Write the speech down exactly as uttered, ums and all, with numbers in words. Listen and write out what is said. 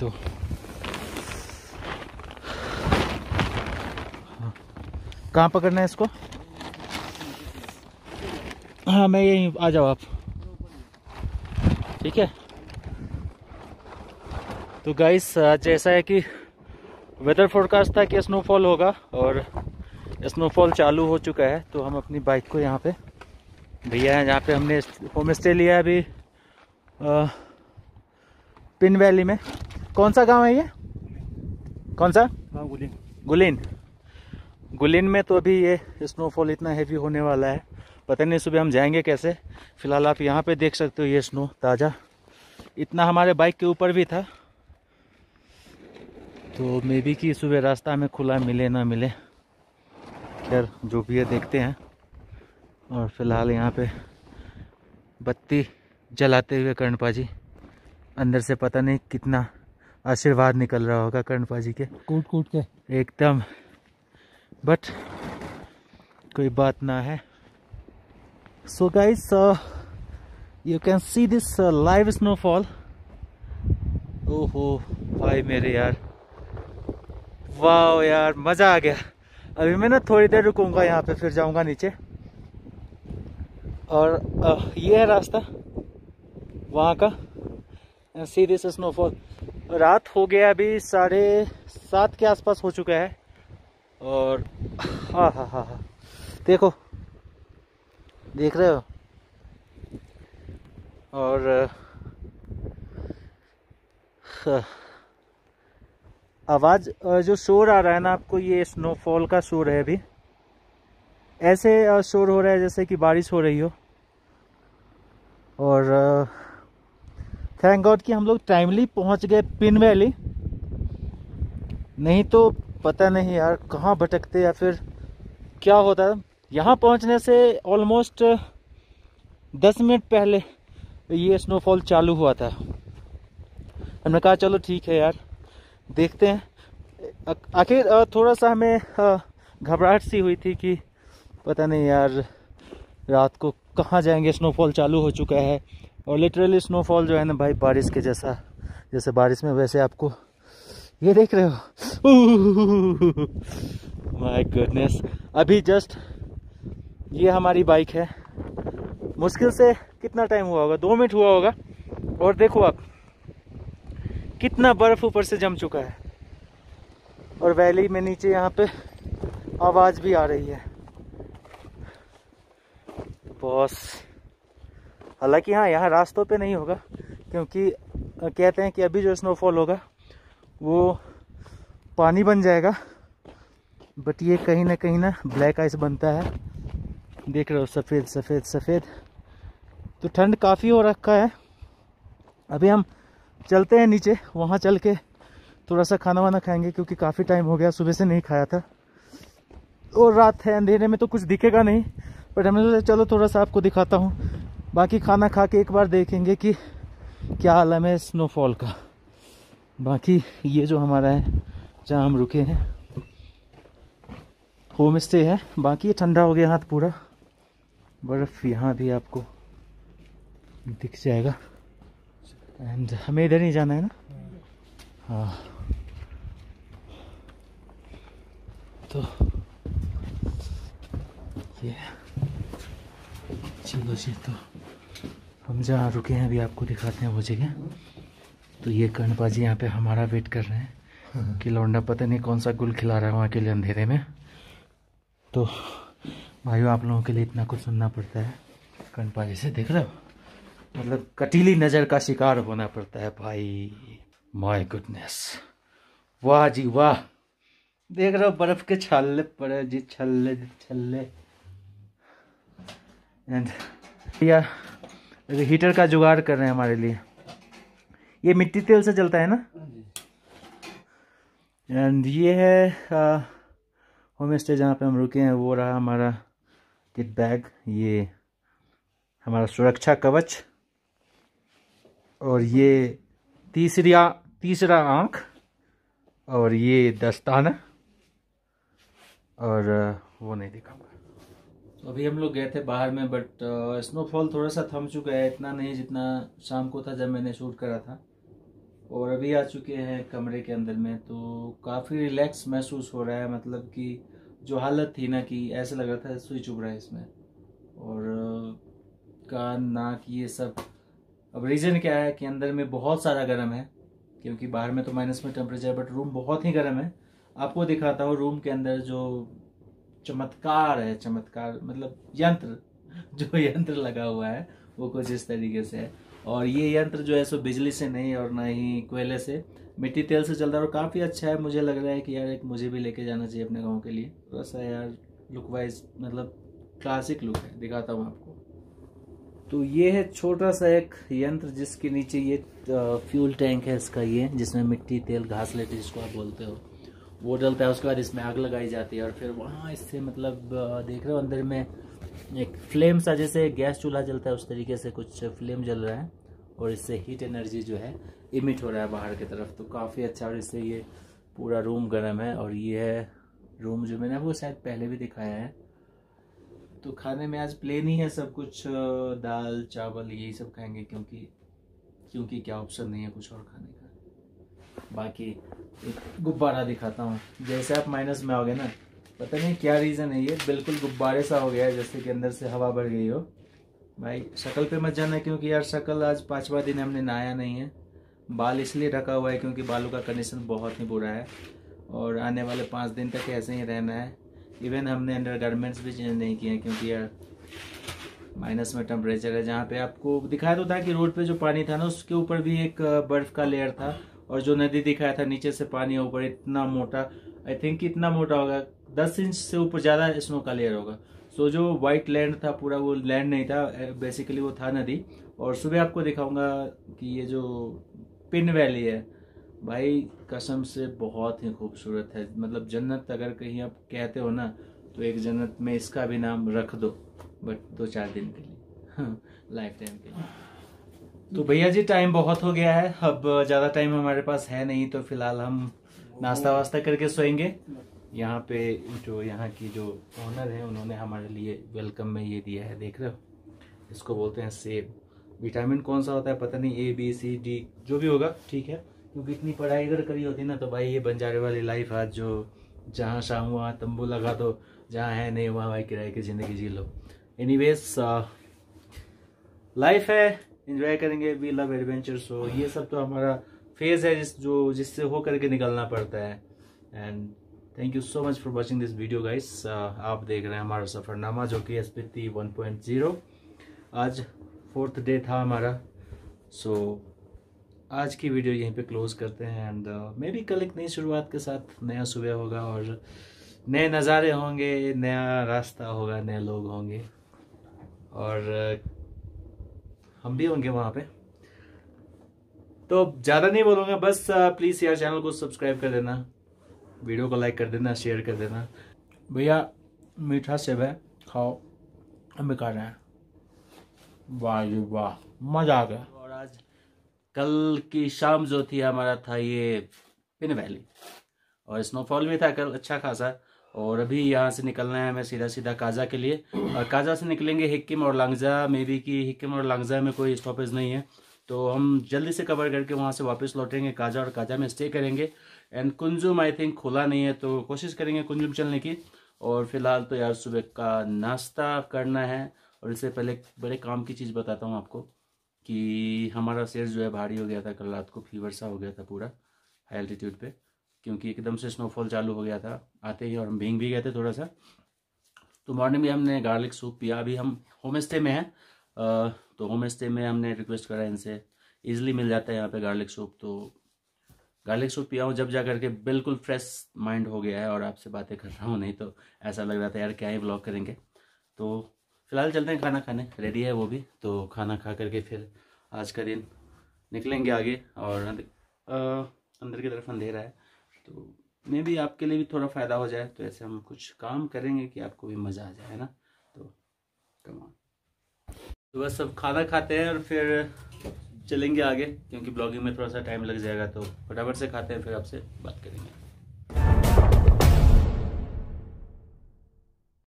दो। हाँ। कहाँ पकड़ना है इसको? हाँ मैं यहीं, आ जाओ आप, ठीक है। तो गाइस जैसा है कि वेदर फोरकास्ट था कि स्नोफॉल होगा और स्नोफॉल चालू हो चुका है। तो हम अपनी बाइक को यहाँ पे, भैया है जहाँ पे हमने होम स्टे लिया है अभी आ, पिन वैली में। कौन सा गांव है ये? कौन सा? हाँ, गुलिन। गुलिन गुलिन में तो अभी ये स्नोफॉल इतना हैवी होने वाला है, पता नहीं सुबह हम जाएंगे कैसे। फ़िलहाल आप यहाँ पे देख सकते हो ये स्नो ताज़ा इतना हमारे बाइक के ऊपर भी था। तो मे बी कि सुबह रास्ता हमें खुला मिले ना मिले, खैर जो भी है देखते हैं। और फिलहाल यहाँ पे बत्ती जलाते हुए कर्णपा जी, अंदर से पता नहीं कितना आशीर्वाद निकल रहा होगा कर्णपा जी के, कूट कूट के एकदम। बट कोई बात ना है। So guys you can see this live snowfall. ओहो भाई मेरे यार, वाह यार मज़ा आ गया। अभी मैं ना थोड़ी देर रुकूंगा यहाँ पे, फिर जाऊँगा नीचे। और ये है रास्ता वहाँ का। See this snowfall. रात हो गया, अभी साढ़े सात के आसपास हो चुका है। और हाँ हाँ हाँ हाँ देखो, देख रहे हो। और आवाज़ जो शोर आ रहा है ना आपको, ये स्नोफॉल का शोर है। अभी ऐसे शोर हो रहा है जैसे कि बारिश हो रही हो। और थैंक गॉड कि हम लोग टाइमली पहुंच गए पिन वैली, नहीं तो पता नहीं यार कहाँ भटकते या फिर क्या होता। यहाँ पहुंचने से ऑलमोस्ट दस मिनट पहले ये स्नोफॉल चालू हुआ था। हमने कहा चलो ठीक है यार देखते हैं। आखिर थोड़ा सा हमें घबराहट सी हुई थी कि पता नहीं यार रात को कहाँ जाएंगे, स्नोफॉल चालू हो चुका है। और लिटरली स्नोफॉल जो है ना भाई, बारिश के जैसा, जैसे बारिश में वैसे आपको ये देख रहे हो। My goodness. अभी जस्ट ये हमारी बाइक है, मुश्किल से कितना टाइम हुआ होगा, दो मिनट हुआ होगा। और देखो आप कितना बर्फ़ ऊपर से जम चुका है। और वैली में नीचे यहाँ पे आवाज़ भी आ रही है बॉस। हालांकि हाँ यहाँ रास्तों पे नहीं होगा, क्योंकि कहते हैं कि अभी जो स्नोफॉल होगा वो पानी बन जाएगा। बट ये कहीं ना कहीं ना ब्लैक आइस बनता है, देख रहे हो सफ़ेद सफ़ेद सफ़ेद। तो ठंड काफ़ी हो रखा है। अभी हम चलते हैं नीचे, वहाँ चल के थोड़ा सा खाना वाना खाएंगे, क्योंकि काफ़ी टाइम हो गया सुबह से नहीं खाया था। और रात है, अंधेरे में तो कुछ दिखेगा नहीं, बट हमने सोचा चलो थोड़ा सा आपको दिखाता हूँ। बाकी खाना खा के एक बार देखेंगे कि क्या आलम है स्नोफॉल का। बाकी ये जो हमारा है जहाँ हम रुके हैं होम स्टे है। बाकी ये ठंडा हो गया हाथ पूरा, बर्फ़ यहाँ भी आपको दिख जाएगा। एंड हमें इधर नहीं जाना है ना। हाँ तो ये चलो जी, तो हम जहाँ रुके हैं अभी आपको दिखाते हैं वो जगह। तो ये कर्णपा जी यहाँ पे हमारा वेट कर रहे हैं कि लौंडा पता नहीं कौन सा गुल खिला रहा है वहाँ के लिए अंधेरे में। तो भाइयों आप लोगों के लिए इतना कुछ सुनना पड़ता है कर्णपा जी से, देख रहे हो, मतलब कटीली नज़र का शिकार होना पड़ता है भाई। माय गुडनेस, वाह जी वाह। देख रहे हो बर्फ़ के छाले पड़े जी, छल्ले छल्ले। एंड या हीटर का जुगाड़ कर रहे हैं हमारे लिए, ये मिट्टी तेल से चलता है ना। एंड ये है होम स्टे जहाँ पे हम रुके हैं, वो रहा हमारा किट बैग, ये हमारा सुरक्षा कवच। और ये तीसरा तीसरा आँख, और ये दस्ताना। और वो नहीं दिखाऊंगा। तो अभी हम लोग गए थे बाहर में, बट स्नोफॉल थोड़ा सा थम चुका है, इतना नहीं जितना शाम को था जब मैंने शूट करा था। और अभी आ चुके हैं कमरे के अंदर में। तो काफ़ी रिलैक्स महसूस हो रहा है, मतलब कि जो हालत थी ना कि ऐसा लग रहा था सुई चुभ रहा है इसमें, और कान नाक ये सब। अब रीज़न क्या है कि अंदर में बहुत सारा गर्म है, क्योंकि बाहर में तो माइनस में टेम्परेचर, बट रूम बहुत ही गर्म है। आपको दिखाता हूँ रूम के अंदर जो चमत्कार है, चमत्कार मतलब यंत्र, जो यंत्र लगा हुआ है वो कुछ इस तरीके से है। और ये यंत्र जो है सो बिजली से नहीं और ना ही कोयले से, मिट्टी तेल से चल रहा है, और काफ़ी अच्छा है। मुझे लग रहा है कि यार एक मुझे भी लेके जाना चाहिए अपने गांव के लिए। थोड़ा सा यार लुक वाइज मतलब क्लासिक लुक है, दिखाता हूँ आपको। तो ये है छोटा सा एक यंत्र जिसके नीचे ये फ्यूल टैंक है इसका, ये जिसमें मिट्टी तेल घास लेते जिसको आप बोलते हो वो डलता है। उसके बाद इसमें आग लगाई जाती है और फिर वहाँ इससे मतलब देख रहे हो अंदर में एक फ्लेम सा, जैसे गैस चूल्हा जलता है उस तरीके से कुछ फ्लेम जल रहा है, और इससे हीट एनर्जी जो है इमिट हो रहा है बाहर की तरफ। तो काफ़ी अच्छा, और इससे ये पूरा रूम गर्म है। और ये है रूम जो मैंने वो शायद पहले भी दिखाया है। तो खाने में आज प्लेन ही है सब कुछ, दाल चावल यही सब खाएंगे, क्योंकि क्योंकि क्या ऑप्शन नहीं है कुछ और खाने का। बाकी एक गुब्बारा दिखाता हूँ, जैसे आप माइनस में आओगे ना, पता नहीं क्या रीज़न है ये बिल्कुल गुब्बारे सा हो गया है, जैसे कि अंदर से हवा भर गई हो। भाई शक्ल पे मत जाना, क्योंकि यार शक्ल आज पांचवा दिन हमने नहाया नहीं है। बाल इसलिए ढका हुआ है क्योंकि बालों का कंडीशन बहुत ही बुरा है, और आने वाले पाँच दिन तक ऐसे ही रहना है। इवन हमने अंडर गारमेंट्स भी चेंज नहीं किए हैं, क्योंकि यार माइनस में टेम्परेचर है। जहाँ पर आपको दिखाया तो था कि रोड पर जो पानी था ना उसके ऊपर भी एक बर्फ़ का लेयर था, और जो नदी दिखाया था नीचे से पानी ऊपर, इतना मोटा, आई थिंक इतना मोटा होगा, दस इंच से ऊपर ज़्यादा स्नो का लेयर होगा। सो so, जो वाइट लैंड था पूरा वो लैंड नहीं था, बेसिकली वो था नदी। और सुबह आपको दिखाऊंगा कि ये जो पिन वैली है, भाई कसम से बहुत ही खूबसूरत है। मतलब जन्नत अगर कहीं आप कहते हो ना तो एक जन्नत में इसका भी नाम रख दो, बट दो चार दिन के लिए लाइफ टाइम के लिए। तो भैया जी टाइम बहुत हो गया है, अब ज़्यादा टाइम हमारे पास है नहीं, तो फिलहाल हम नाश्ता वास्ता करके सोएंगे। यहाँ पे जो यहाँ की जो ओनर है उन्होंने हमारे लिए वेलकम में ये दिया है, देख रहे हो, इसको बोलते हैं सेब। विटामिन कौन सा होता है पता नहीं, ए बी सी डी जो भी होगा ठीक है, क्योंकि इतनी पढ़ाई अगर करी होती ना तो भाई ये बंजारे वाली लाइफ आज, जो जहाँ शाम वहाँ तंबू लगा दो, जहाँ है नहीं वहाँ भाई किराए की ज़िंदगी जी लो। एनीवेज लाइफ है, एंजॉय करेंगे, वी लव एडवेंचर। सो ये सब तो हमारा फेज़ है जिस जो जिससे हो करके निकलना पड़ता है। And thank you so much for watching this video guys. आप देख रहे हैं हमारा सफ़रनामा जो कि स्पिति वन पॉइंट ज़ीरो। आज फोर्थ डे था हमारा। सो so, आज की वीडियो यहीं पे क्लोज़ करते हैं, एंड मे बी कल एक नई शुरुआत के साथ नया सुबह होगा, और नए नज़ारे होंगे, नया रास्ता होगा, नए लोग होंगे, और uh, हम भी होंगे वहाँ पे। तो ज़्यादा नहीं बोलूँगा, बस uh, प्लीज़ यार चैनल को सब्सक्राइब कर देना, वीडियो को लाइक कर देना, शेयर कर देना। भैया मीठा सेब है, खाओ, हम खा रहे हैं। वाह जी वाह, मज़ा आ गया। और आज कल की शाम जो थी हमारा था ये पिन वैली, और स्नोफॉल भी था कल अच्छा खासा। और अभी यहाँ से निकलना है हमें सीधा सीधा काजा के लिए, और काजा से निकलेंगे हिक्किम और लांगजा। मे बी कि हिक्किम और लांगजा में कोई स्टॉपेज नहीं है, तो हम जल्दी से कवर करके वहाँ से वापस लौटेंगे काजा, और काजा में स्टे करेंगे। एंड कुंजुम आई थिंक खुला नहीं है, तो कोशिश करेंगे कुंजुम चलने की। और फिलहाल तो यार सुबह का नाश्ता करना है, और इससे पहले बड़े काम की चीज़ बताता हूँ आपको कि हमारा सिर जो है भारी हो गया था कल रात को, फीवर सा हो गया था पूरा हाई एल्टीट्यूड पे, क्योंकि एकदम से स्नोफॉल चालू हो गया था आते ही, और हम भींग भी गए थे थोड़ा सा। तो मॉर्निंग में हमने गार्लिक सूप पिया। अभी हम होम स्टे में हैं, तो होम स्टे में हमने रिक्वेस्ट करा इनसे, ईजिली मिल जाता है यहाँ पर गार्लिक सूप, तो गार्लिक सूप पिया हूँ जब जा करके बिल्कुल फ्रेश माइंड हो गया है और आपसे बातें कर रहा हूँ, नहीं तो ऐसा लग रहा था यार क्या ही ब्लॉग करेंगे। तो फिलहाल चलते हैं खाना खाने, रेडी है वो भी, तो खाना खा करके फिर आज का दिन निकलेंगे आगे। और अंदर, आ, अंदर की तरफ अंधेरा है, तो मे भी आपके लिए भी थोड़ा फ़ायदा हो जाए, तो ऐसे हम कुछ काम करेंगे कि आपको भी मज़ा आ जाए, है ना। तो कमाल, तो बस सब खाना खाते हैं और फिर चलेंगे आगे, क्योंकि ब्लॉगिंग में थोड़ा सा टाइम लग जाएगा, तो फटाफट से खाते हैं फिर आपसे बात करेंगे।